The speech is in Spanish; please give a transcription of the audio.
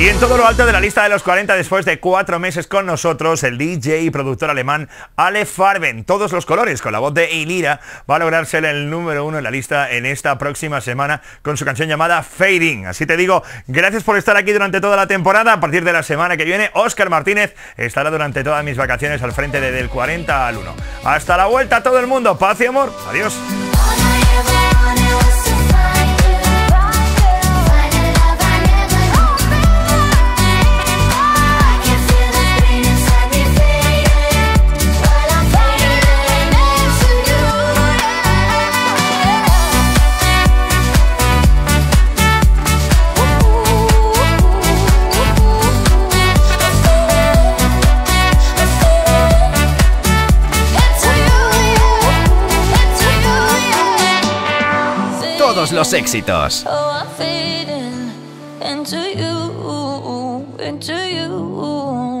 Y en todo lo alto de la lista de los 40, después de 4 meses con nosotros, el DJ y productor alemán Alle Farben, Todos los colores, con la voz de Ilira, va a lograr ser el número 1 en la lista en esta próxima semana con su canción llamada Fading. Así te digo, gracias por estar aquí durante toda la temporada. A partir de la semana que viene, Óscar Martínez estará durante todas mis vacaciones al frente de Del 40 al 1. Hasta la vuelta, todo el mundo. Paz y amor. Adiós. Todos los éxitos. Oh, I'm fading into you, into you.